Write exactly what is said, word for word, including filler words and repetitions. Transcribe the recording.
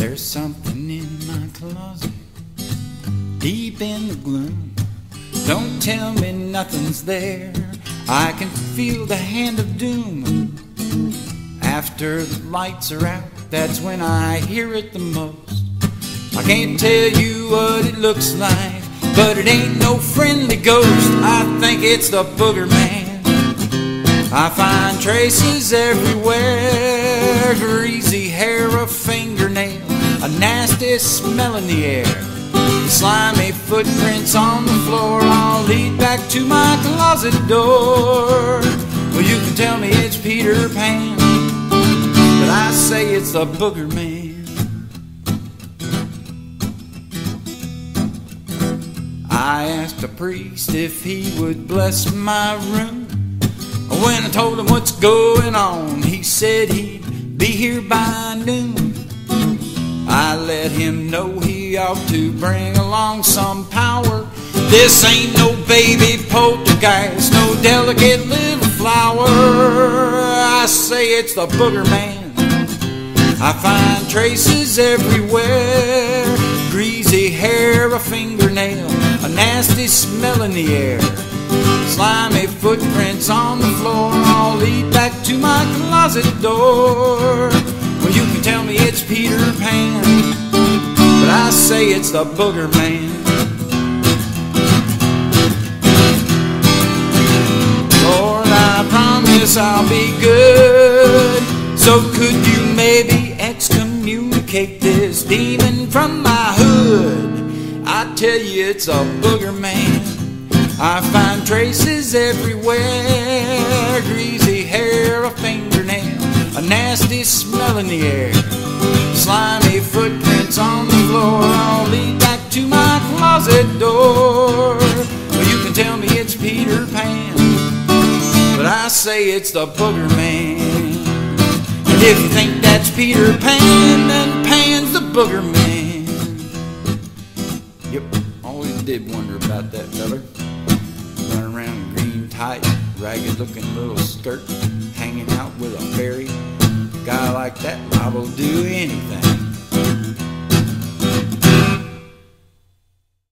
There's something in my closet, deep in the gloom. Don't tell me nothing's there, I can feel the hand of doom. After the lights are out, that's when I hear it the most. I can't tell you what it looks like, but it ain't no friendly ghost. I think it's the Boogerman. I find traces everywhere, greasy hair, a fingernail, a nasty smell in the air, slimy footprints on the floor, all lead back to my closet door. Well, you can tell me it's Peter Pan, but I say it's the Boogerman. I asked the priest if he would bless my room. When I told him what's going on, he said he'd be here by noon. I let him know he ought to bring along some power. This ain't no baby poltergeist, no delicate little flower. I say it's the Boogerman. I find traces everywhere, greasy hair, a fingernail, a nasty smell in the air, slimy footprints on the floor, all lead back to my closet door. Well, you can tell me it's Peter Pan, but I say it's the Boogerman. Lord, I promise I'll be good, so could you maybe excommunicate this demon from my hood? I tell you it's a Boogerman. I find traces everywhere, greasy hair, a fingernail, a nasty smell in the air, slimy footprints on the floor, all lead back to my closet door. Well, you can tell me it's Peter Pan, but I say it's the Boogerman. And if you think that's Peter Pan, then Pan's the Boogerman. Yep, always did wonder about that feller. Running around in green tight, ragged looking little skirt, hanging out with a fairy. A guy like that liable to do anything.